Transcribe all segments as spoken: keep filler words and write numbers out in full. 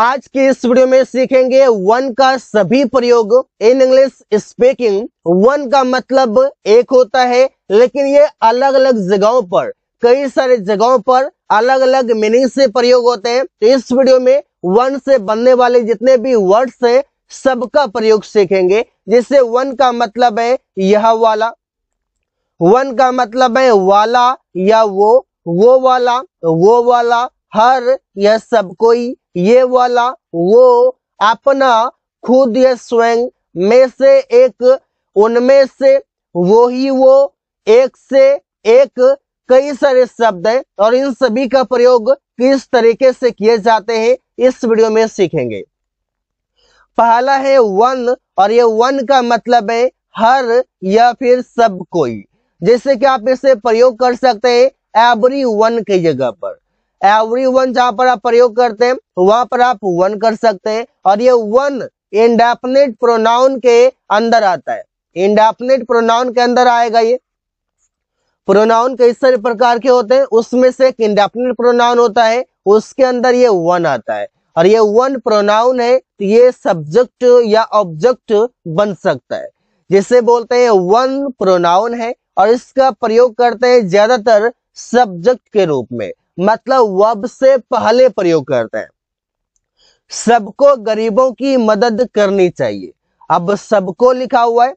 आज के इस वीडियो में सीखेंगे वन का सभी प्रयोग इन इंग्लिश स्पीकिंग। वन का मतलब एक होता है, लेकिन ये अलग अलग जगहों पर, कई सारे जगहों पर अलग अलग मीनिंग से प्रयोग होते हैं। तो इस वीडियो में वन से बनने वाले जितने भी वर्ड्स हैं सबका प्रयोग सीखेंगे, जिससे वन का मतलब है यह वाला, वन का मतलब है वाला या वो, वो वाला, वो वाला, हर या सब कोई, ये वाला, वो, अपना, खुद या स्वयं, में से एक, उनमें से, वो ही वो, एक से एक, कई सारे शब्द हैं और इन सभी का प्रयोग किस तरीके से किए जाते हैं इस वीडियो में सीखेंगे। पहला है वन, और ये वन का मतलब है हर या फिर सब कोई। जैसे कि आप इसे प्रयोग कर सकते हैं एवरी वन की जगह पर। एवरी वन जहां पर आप प्रयोग करते हैं वहां पर आप वन कर सकते हैं। और ये वन इंडेफिनेट प्रोनाउन के अंदर आता है, इंडेफिनेट प्रोनाउन के अंदर आएगा। ये प्रोनाउन कई सारे प्रकार के होते हैं, उसमें से एक इंडेफिनेट प्रोनाउन होता है, उसके अंदर ये वन आता है। और ये वन प्रोनाउन है तो ये सब्जेक्ट या ऑब्जेक्ट बन सकता है, जिसे बोलते हैं वन प्रोनाउन है। और इसका प्रयोग करते हैं ज्यादातर सब्जेक्ट के रूप में, मतलब वर्ब से पहले प्रयोग करते हैं। सबको गरीबों की मदद करनी चाहिए। अब सबको लिखा हुआ है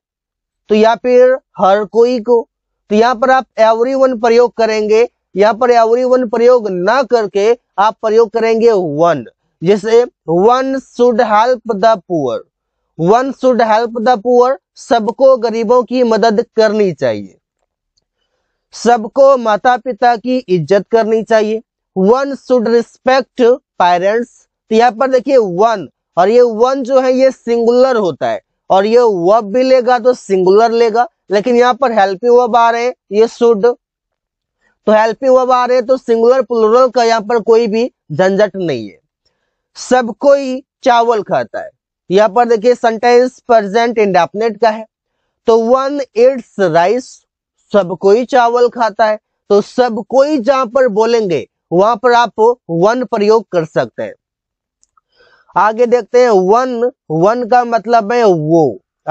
तो या फिर हर कोई को, तो यहाँ पर आप एवरीवन प्रयोग करेंगे। यहाँ पर एवरीवन प्रयोग ना करके आप प्रयोग करेंगे वन, जैसे one should help the poor, one should help the poor, सबको गरीबों की मदद करनी चाहिए, सबको माता पिता की इज्जत करनी चाहिए, वन शुड रिस्पेक्ट पेरेंट्स। तो यहाँ पर देखिए वन, और ये वन जो है ये सिंगुलर होता है, और ये वर्ब भी लेगा तो सिंगुलर लेगा, लेकिन यहाँ पर हेल्पिंग वर्ब आ रहे हैं ये शुड, तो हेल्पिंग वर्ब आ रहे हैं तो सिंगुलर प्लूरल का यहाँ पर कोई भी झंझट नहीं है। सब कोई चावल खाता है, यहाँ पर देखिए सेंटेंस प्रेजेंट इंडेफिनेट का है तो वन ईट्स राइस, सब कोई चावल खाता है। तो सब कोई जहां पर बोलेंगे वहां पर आप वन प्रयोग कर सकते हैं। आगे देखते हैं वन, वन का मतलब है वो।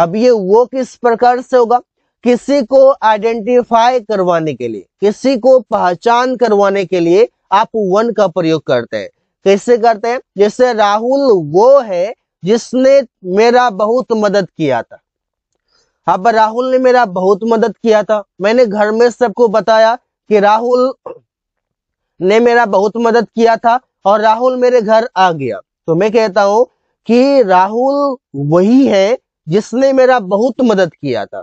अब ये वो किस प्रकार से होगा? किसी को आइडेंटिफाई करवाने के लिए, किसी को पहचान करवाने के लिए आप वन का प्रयोग करते हैं। कैसे करते हैं? जैसे राहुल वो है जिसने मेरा बहुत मदद किया था। अब राहुल ने मेरा बहुत मदद किया था, मैंने घर में सबको बताया कि राहुल ने मेरा बहुत मदद किया था और राहुल मेरे घर आ गया। तो मैं कहता हूं कि राहुल वही है जिसने मेरा बहुत मदद किया था।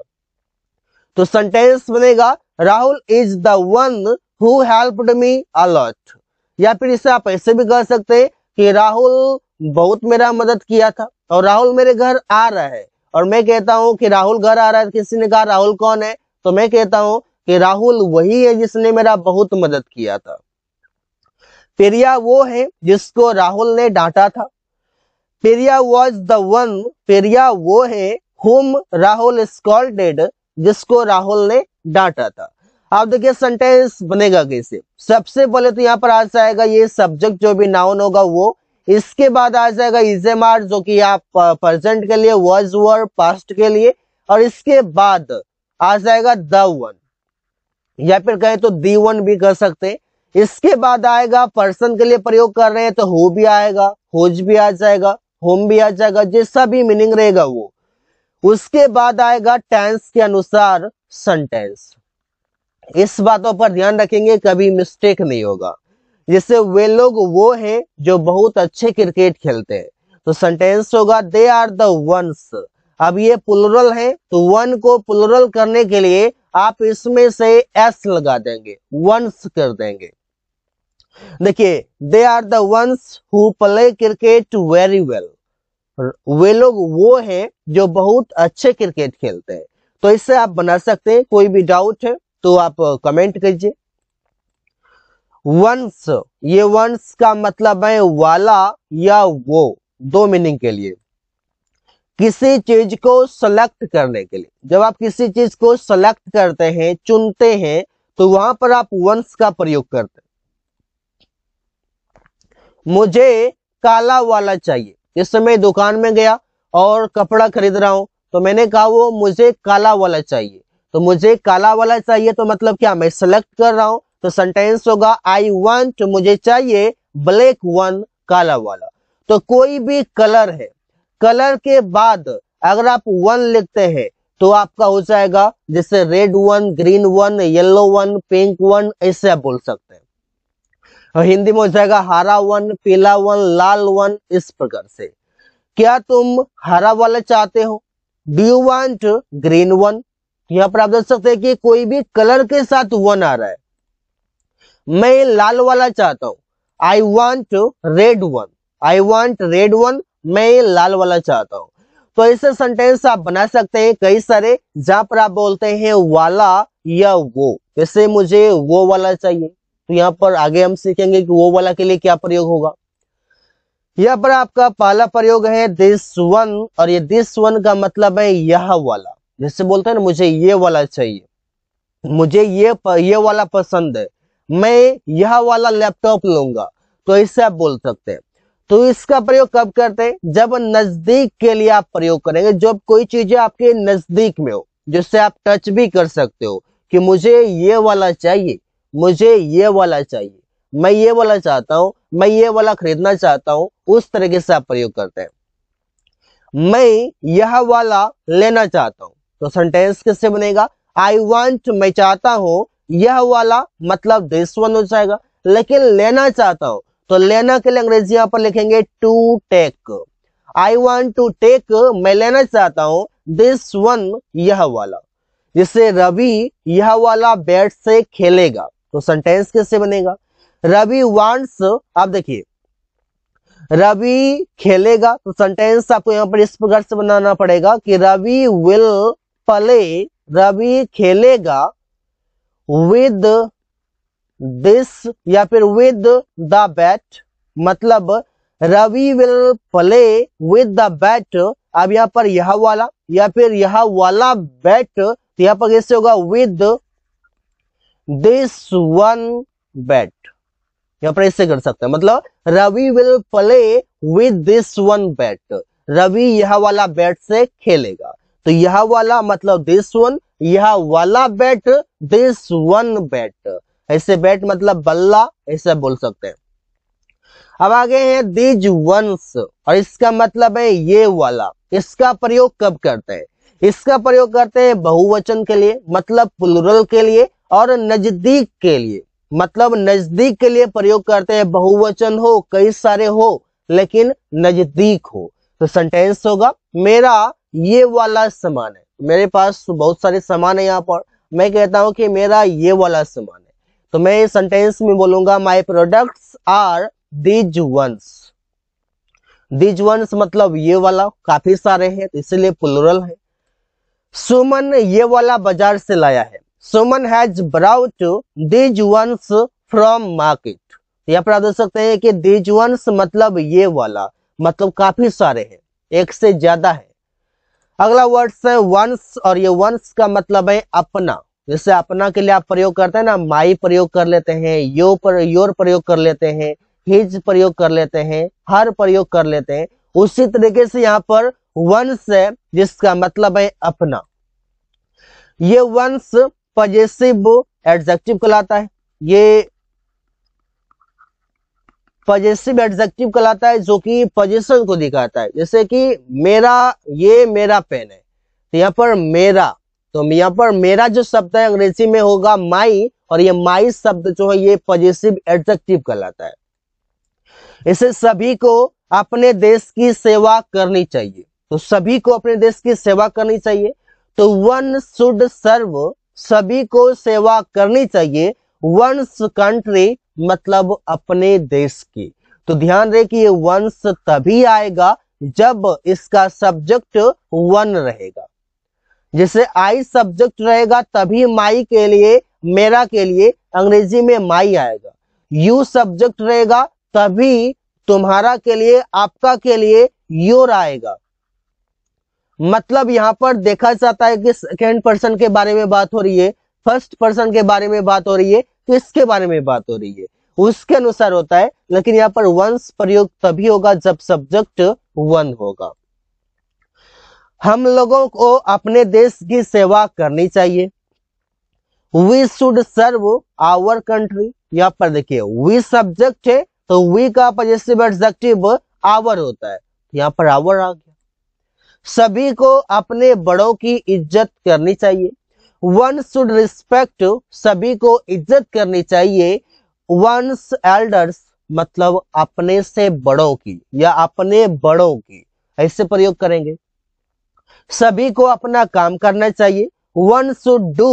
तो सेंटेंस बनेगा Rahul is the one who helped me a lot. या फिर इसे आप ऐसे भी कह सकते हैं कि राहुल बहुत मेरा मदद किया था और राहुल मेरे घर आ रहा है, और मैं कहता हूं कि राहुल घर आ रहा है। किसी ने कहा राहुल कौन है, तो मैं कहता हूं कि राहुल वही है जिसने मेरा बहुत मदद किया था। प्रिया वो है जिसको राहुल ने डांटा था। Priya was the one, Priya वो है हुम राहुल स्कॉल्डेड, जिसको राहुल ने डांटा था। आप देखिए सेंटेंस बनेगा कैसे। सबसे पहले तो यहाँ पर आ जाएगा ये सब्जेक्ट जो भी नाउन होगा वो, इसके बाद आ जाएगा इजेमार जो कि आप प्रेजेंट के लिए, वाज वर पास्ट के लिए, और इसके बाद आ जाएगा द वन, या फिर कहे तो दी वन भी कर सकते हैं। इसके बाद आएगा पर्सन के लिए प्रयोग कर रहे हैं तो हु भी आएगा, हुज भी आ जाएगा, होम भी आ जाएगा, जैसा भी मीनिंग रहेगा वो। उसके बाद आएगा टेंस के अनुसार सेंटेंस। इस बातों पर ध्यान रखेंगे, कभी मिस्टेक नहीं होगा। जैसे वे लोग वो है जो बहुत अच्छे क्रिकेट खेलते हैं, तो सेंटेंस होगा दे आर द वंस। अब ये प्लुरल है तो वन को प्लुरल करने के लिए आप इसमें से एस लगा देंगे, वंस कर देंगे। देखिए they are the ones who play cricket very well, वे लोग वो है जो बहुत अच्छे क्रिकेट खेलते हैं। तो इससे आप बना सकते हैं, कोई भी डाउट है तो आप कमेंट कीजिए। वंस, ये वंस का मतलब है वाला या वो, दो मीनिंग के लिए। किसी चीज को सेलेक्ट करने के लिए, जब आप किसी चीज को सेलेक्ट करते हैं, चुनते हैं, तो वहां पर आप वंस का प्रयोग करते हैं। मुझे काला वाला चाहिए। इस समय दुकान में गया और कपड़ा खरीद रहा हूं तो मैंने कहा वो मुझे काला वाला चाहिए, तो मुझे काला वाला चाहिए तो मतलब क्या, मैं सिलेक्ट कर रहा हूं, तो सेंटेंस होगा आई वांट, मुझे चाहिए, ब्लैक वन, काला वाला। तो कोई भी कलर है, कलर के बाद अगर आप वन लिखते हैं तो आपका हो जाएगा जैसे red one, green one, yellow one, pink one, ऐसे आप बोल सकते हैं। और हिंदी में हो जाएगा हरा वन, पीला वन, लाल वन, इस प्रकार से। क्या तुम हरा वाला चाहते हो, do you want green one. यहाँ पर आप देख सकते हैं कि कोई भी कलर के साथ वन आ रहा है। मैं लाल वाला चाहता हूँ, I want red one, I want red one, मैं लाल वाला चाहता हूँ। तो ऐसे सेंटेंस आप बना सकते हैं कई सारे, जहां पर आप बोलते हैं वाला या वो। जैसे मुझे वो वाला चाहिए, तो यहाँ पर आगे हम सीखेंगे कि वो वाला के लिए क्या प्रयोग होगा। यहाँ पर आपका पहला प्रयोग है दिस वन, और ये दिस वन का मतलब है यह वाला। जैसे बोलते हैं ना मुझे ये वाला चाहिए, मुझे ये ये वाला पसंद है, मैं यह वाला लैपटॉप लूंगा, तो इससे आप बोल सकते हैं। तो इसका प्रयोग कब करते हैं, जब नजदीक के लिए आप प्रयोग करेंगे, जब कोई चीजें आपके नजदीक में हो, जिससे आप टच भी कर सकते हो कि मुझे ये वाला चाहिए, मुझे ये वाला चाहिए, मैं ये वाला चाहता हूँ, मैं ये वाला खरीदना चाहता हूँ, उस तरीके से आप प्रयोग करते हैं। मैं यह वाला लेना चाहता हूँ, तो सेंटेंस कैसे बनेगा, आई वांट, मैं चाहता हूँ, यह वाला मतलब दिस वन हो जाएगा, लेकिन लेना चाहता हूँ, तो लेना के लिए अंग्रेजी यहाँ पर लिखेंगे to take. I want to take, मैं लेना चाहता हूँ, दिस वन, यह वाला। जिससे रवि यह वाला बैट से खेलेगा, तो सेंटेंस कैसे बनेगा, रवि वांट्स, आप देखिए रवि खेलेगा, तो सेंटेंस आपको यहाँ पर इस प्रकार से बनाना पड़ेगा कि रवि विल प्ले, रवि खेलेगा, विद दिस या फिर विद द बैट, मतलब Ravi will play with the bat. अब यहाँ पर यह वाला या फिर यह वाला बैट, तो यहाँ पर कैसे होगा, विद दिस वन बैट, यहाँ पर ऐसे कर सकते हैं, मतलब Ravi will play with this one bat, Ravi यह वाला बैट से खेलेगा। तो यह वाला मतलब दिस वन, यह वाला बैट दिस वन बैट, ऐसे बैट मतलब बल्ला, ऐसे बोल सकते हैं। अब आगे है दीज वंस, और इसका मतलब है ये वाला। इसका प्रयोग कब करते हैं, इसका प्रयोग करते हैं बहुवचन के लिए, मतलब प्लुरल के लिए, और नजदीक के लिए, मतलब नजदीक के लिए प्रयोग करते हैं। बहुवचन हो, कई सारे हो, लेकिन नजदीक हो, तो सेंटेंस होगा मेरा ये वाला सामान है। मेरे पास बहुत सारे सामान है, यहाँ पर मैं कहता हूँ कि मेरा ये वाला सामान है, तो मैं सेंटेंस में बोलूंगा my products are these ones. These ones मतलब ये वाला, काफी सारे हैं तो इसलिए प्लुरल है। सुमन ये वाला बाजार से लाया है, Someone has brought these ones from market। यहाँ पर आप देख सकते हैं कि these ones मतलब ये वाला, मतलब काफी सारे हैं, एक से ज्यादा है। अगला वर्ड्स है ones, और ये ones का मतलब है अपना। जैसे अपना के लिए आप प्रयोग करते हैं ना, my प्रयोग कर लेते हैं, यो पर योर प्रयोग कर लेते हैं, his प्रयोग कर लेते हैं, her प्रयोग कर लेते हैं। उसी तरीके से यहाँ पर ones है जिसका मतलब है अपना। ये ones पजेसिव एडजेक्टिव कहलाता है, ये पजेसिव एडजेक्टिव कहलाता है जो कि पजेशन को दिखाता है। जैसे कि मेरा, ये मेरा पेन है, तो यहाँ पर मेरा, तो यहाँ पर मेरा जो शब्द है अंग्रेजी में होगा माई, और ये माई शब्द जो है ये पजेसिव एडजेक्टिव कहलाता है। इसे सभी को अपने देश की सेवा करनी चाहिए, तो सभी को अपने देश की सेवा करनी चाहिए, तो वन शुड सर्व, सभी को सेवा करनी चाहिए, वंस कंट्री मतलब अपने देश की। तो ध्यान रहे कि ये वंस तभी आएगा जब इसका सब्जेक्ट वन रहेगा। जैसे आई सब्जेक्ट रहेगा तभी माई के लिए, मेरा के लिए अंग्रेजी में माई आएगा। यू सब्जेक्ट रहेगा तभी तुम्हारा के लिए, आपका के लिए योर आएगा। मतलब यहाँ पर देखा जाता है कि सेकेंड पर्सन के बारे में बात हो रही है, फर्स्ट पर्सन के बारे में बात हो रही है, तो इसके बारे में बात हो रही है। उसके अनुसार होता है, लेकिन यहाँ पर वंस प्रयोग तभी होगा जब सब्जेक्ट वन होगा। हम लोगों को अपने देश की सेवा करनी चाहिए। We should serve our country. यहाँ पर देखिए वी सब्जेक्ट है तो वी का पजेसिव एडजेक्टिव आवर होता है, यहाँ पर आवर आ गया। सभी को अपने बड़ों की इज्जत करनी चाहिए। वन शुड रिस्पेक्ट, सभी को इज्जत करनी चाहिए वंस एल्डर्स, मतलब अपने से बड़ों की या अपने बड़ों की, ऐसे प्रयोग करेंगे। सभी को अपना काम करना चाहिए वन शुड डू,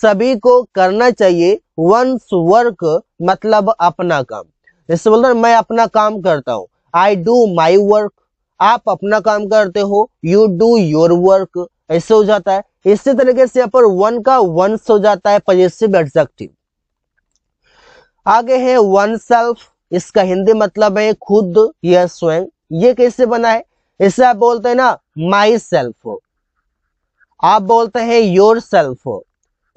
सभी को करना चाहिए वंस वर्क, मतलब अपना काम। जैसे बोलते हैं मैं अपना काम करता हूँ, आई डू माई वर्क, आप अपना काम करते हो, यू डू योर वर्क, ऐसे हो जाता है। इसी तरीके से यहाँ पर वन का वंस हो जाता है पजेसिव एडजेक्टिव। आगे है वन सेल्फ, इसका हिंदी मतलब है खुद या स्वयं। ये कैसे बना है, इसे आप बोलते हैं ना माई सेल्फ, आप बोलते हैं योर सेल्फ,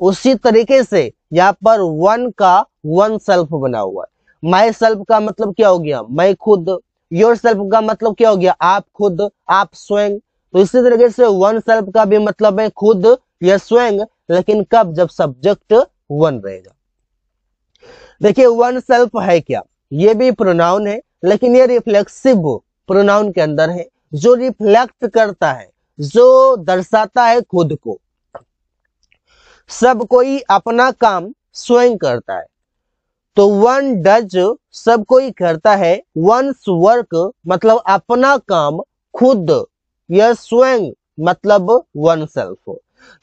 उसी तरीके से यहाँ पर वन का वन सेल्फ बना हुआ है। माई सेल्फ का मतलब क्या हो गया, मैं खुद। योर सेल्फ का मतलब क्या हो गया, आप खुद, आप स्वयं। तो इसी तरीके से वन सेल्फ का भी मतलब है खुद या स्वयं, लेकिन कब, जब सब्जेक्ट वन रहेगा। देखिए वन सेल्फ है क्या, ये भी प्रोनाउन है, लेकिन ये रिफ्लेक्सिव प्रोनाउन के अंदर है, जो रिफ्लेक्ट करता है, जो दर्शाता है खुद को। सब कोई अपना काम स्वयं करता है, तो वन डज, सब कोई करता है वंस वर्क, मतलब अपना काम खुद या स्वयं, मतलब वन सेल्फ।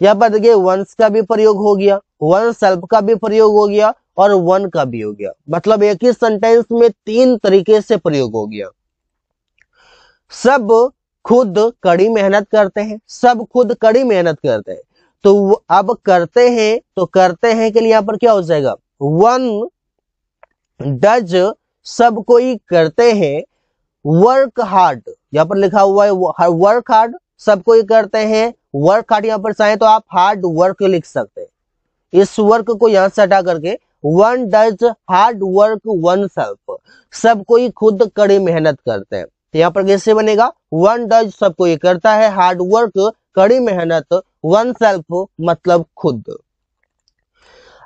यहाँ पर देखिए वंस का भी प्रयोग हो गया, वन सेल्फ का भी प्रयोग हो गया और वन का भी हो गया, मतलब एक ही सेंटेंस में तीन तरीके से प्रयोग हो गया। सब खुद कड़ी मेहनत करते हैं, सब खुद कड़ी मेहनत करते हैं, तो अब करते हैं, तो करते हैं के लिए यहाँ पर क्या हो जाएगा, वन डज, सब कोई करते हैं वर्क हार्ड, यहाँ पर लिखा हुआ है वर्क हार्ड, सब कोई करते हैं वर्क हार्ड। यहाँ पर चाहे तो आप हार्ड वर्क लिख सकते हैं, इस वर्क को यहाँ से हटा करके one does hard work oneself, सब कोई खुद कड़ी मेहनत करते हैं। तो यहाँ पर कैसे बनेगा, वन डज, सब कोई करता है हार्ड वर्क, कड़ी मेहनत, वन सेल्फ, मतलब खुद।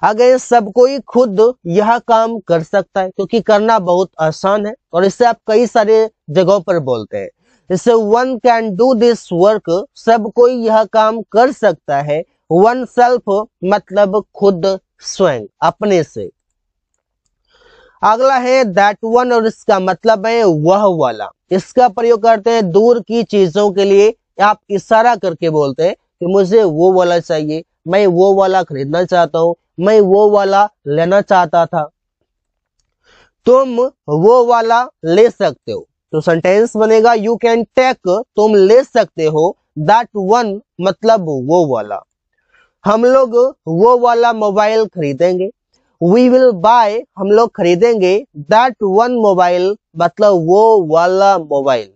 आगे सब कोई खुद यह काम कर सकता है, क्योंकि करना बहुत आसान है और इसे आप कई सारे जगहों पर बोलते हैं। जैसे one can do this work, सब कोई यह काम कर सकता है वन सेल्फ, मतलब खुद स्वयं, अपने से। अगला है दैट वन, और इसका मतलब है वह वाला। इसका प्रयोग करते हैं दूर की चीजों के लिए, आप इशारा करके बोलते हैं कि मुझे वो वाला चाहिए, मैं वो वाला खरीदना चाहता हूँ, मैं वो वाला लेना चाहता था, तुम वो वाला ले सकते हो। तो सेंटेंस बनेगा यू कैन टेक, तुम ले सकते हो, दैट वन, मतलब वो वाला। हम लोग वो वाला मोबाइल खरीदेंगे, वी विल बाय, हम लोग खरीदेंगे दैट वन मोबाइल, मतलब वो वाला मोबाइल।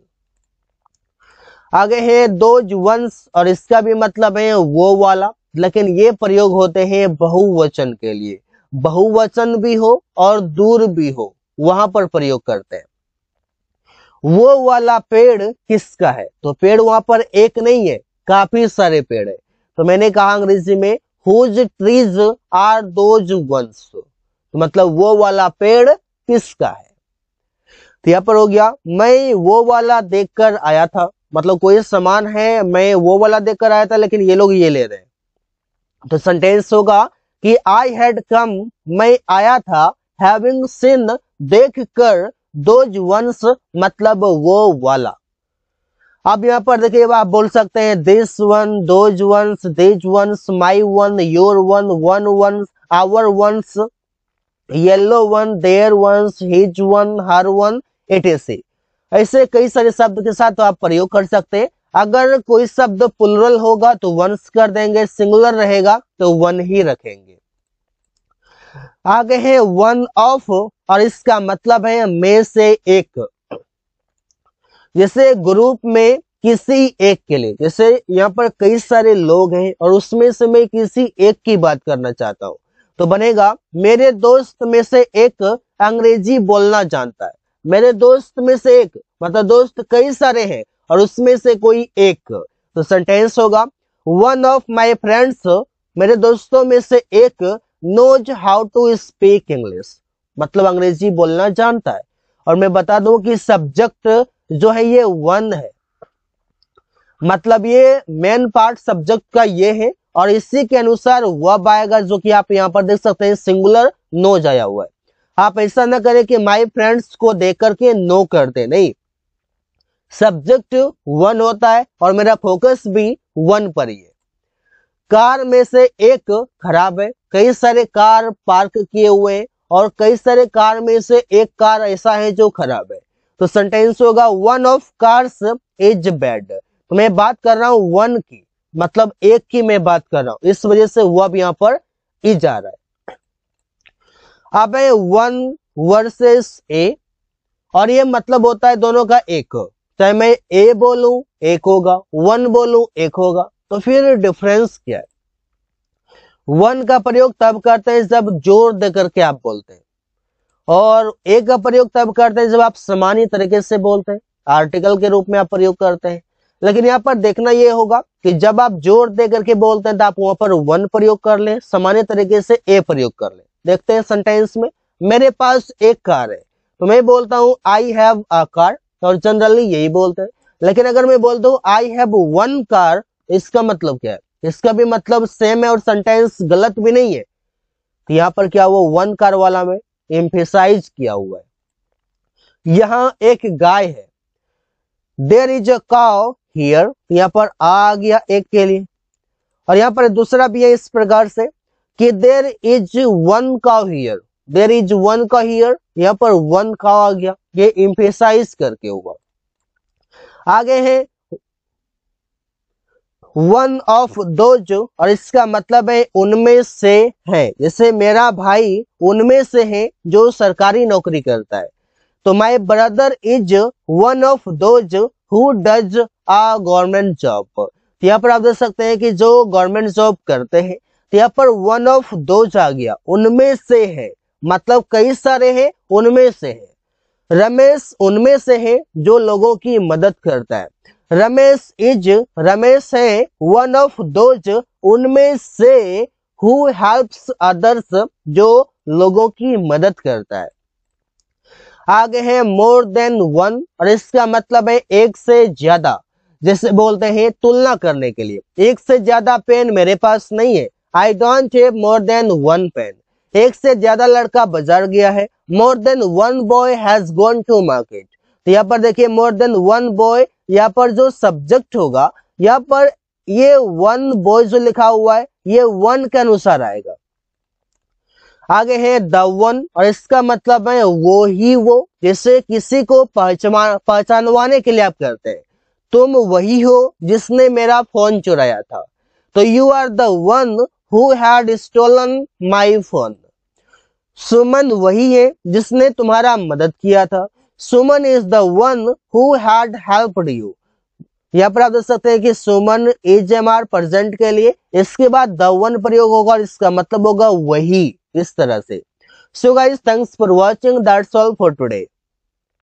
आगे है दोज वंस, और इसका भी मतलब है वो वाला, लेकिन ये प्रयोग होते हैं बहुवचन के लिए, बहुवचन भी हो और दूर भी हो, वहां पर प्रयोग करते हैं। वो वाला पेड़ किसका है, तो पेड़ वहां पर एक नहीं है, काफी सारे पेड़ है। तो मैंने कहा अंग्रेजी में whose trees are those ones, मतलब वो वाला पेड़ किसका है। तो यहाँ पर हो गया मैं वो वाला देखकर आया था, मतलब कोई सामान है, मैं वो वाला देखकर आया था, लेकिन ये लोग ये ले रहे हैं। तो सेंटेंस होगा कि आई हैड कम, मैं आया था, हैविंग सीन, देख कर, दोज वंस, मतलब वो वाला। अब यहाँ पर देखिए आप बोल सकते हैं this one, those ones, these ones, my one, your one, one ones, our ones, yellow one, their ones, his one, her one, etcetera. ऐसे कई सारे शब्द के साथ तो आप प्रयोग कर सकते हैं। अगर कोई शब्द प्लुरल होगा तो वंस कर देंगे, सिंगुलर रहेगा तो वन ही रखेंगे। आगे है वन ऑफ, और इसका मतलब है में से एक। जैसे ग्रुप में किसी एक के लिए, जैसे यहाँ पर कई सारे लोग हैं और उसमें से मैं किसी एक की बात करना चाहता हूँ, तो बनेगा मेरे दोस्त में से एक अंग्रेजी बोलना जानता है। मेरे दोस्त में से एक, मतलब दोस्त कई सारे हैं और उसमें से कोई एक, तो सेंटेंस होगा वन ऑफ माय फ्रेंड्स, मेरे दोस्तों में से एक knows how to speak English, मतलब अंग्रेजी बोलना जानता है। और मैं बता दूं कि सब्जेक्ट जो है ये वन है, मतलब ये मेन पार्ट सब्जेक्ट का ये है और इसी के अनुसार वर्ब आएगा, जो कि आप यहाँ पर देख सकते हैं सिंगुलर नोज आया हुआ है। आप ऐसा ना करें कि माय फ्रेंड्स को देख करके नो कर दे, नहीं, सब्जेक्ट वन होता है और मेरा फोकस भी वन पर ही है। कार में से एक खराब है, कई सारे कार पार्क किए हुए हैं और कई सारे कार में से एक कार ऐसा है जो खराब है, तो सेंटेंस होगा one of cars is bad. तो मैं बात कर रहा हूं वन की, मतलब एक की मैं बात कर रहा हूं, इस वजह से वर्ब यहाँ पर इज आ रहा है। अब है वन वर्सेस ए, और ये मतलब होता है दोनों का एक, चाहे मैं ए बोलूं एक होगा, वन बोलूं एक होगा। तो फिर डिफरेंस क्या है? वन का प्रयोग तब करते हैं जब जोर देकर के आप बोलते हैं, और ए का प्रयोग तब करते हैं जब आप सामान्य तरीके से बोलते हैं, आर्टिकल के रूप में आप प्रयोग करते हैं। लेकिन यहाँ पर देखना यह होगा कि जब आप जोर दे करके बोलते हैं तो आप वहां पर वन प्रयोग कर ले, सामान्य तरीके से ए प्रयोग कर ले। देखते हैं सेंटेंस में, मेरे पास एक कार है, तो मैं बोलता हूँ आई हैव अ कार, और जनरली यही बोलते हैं। लेकिन अगर मैं बोलता हूँ आई हैव वन कार, इसका मतलब क्या है? इसका भी मतलब सेम है और सेंटेंस गलत भी नहीं है। तो यहाँ पर क्या वो वन कार वाला में एम्फेसाइज किया हुआ है। यहाँ एक गाय है, there is a cow here, यहाँ पर आ गया एक के लिए। और यहाँ पर दूसरा भी है इस प्रकार से कि there is one cow here, there is one cow here, यहाँ पर वन काउ आ गया, ये एम्फेसाइज करके हुआ। आगे है वन ऑफ दोज, और इसका मतलब है उनमें से है, जैसे मेरा भाई उनमें से है जो सरकारी नौकरी करता है। तो my brother is one of those who does a government job. यहाँ पर आप देख सकते हैं कि जो गवर्नमेंट जॉब करते हैं, यहाँ पर वन ऑफ दोज आ गया, उनमें से है, मतलब कई सारे हैं उनमें से है। रमेश उनमें से है जो लोगों की मदद करता है। रमेश इज, रमेश है वन ऑफ दोज उनमें से हु हेल्प्स अदर्स, जो लोगों की मदद करता है। आगे है मोर देन वन, और इसका मतलब है एक से ज्यादा, जैसे बोलते हैं तुलना करने के लिए, एक से ज्यादा पेन मेरे पास नहीं है, I don't have more than one pen. एक से ज्यादा लड़का बाजार गया है, more than one boy has gone to market. तो यहाँ पर देखिए मोर देन वन बॉय, यहाँ पर जो सब्जेक्ट होगा, यहाँ पर ये वन बॉय जो लिखा हुआ है ये वन के अनुसार आएगा। आगे है द वन, और इसका मतलब है वो ही वो, जैसे किसी को पहचान पहचानवाने के लिए आप करते हैं, तुम वही हो जिसने मेरा फोन चुराया था। तो you are the one who had stolen my phone. Suman वही है जिसने तुम्हारा मदद किया था। Suman is the one who had helped you. यहाँ पर आप देख सकते हैं कि Suman is am are present के लिए, इसके बाद द वन प्रयोग होगा और इसका मतलब होगा वही, इस तरह से। So guys, thanks for watching, that's all for today.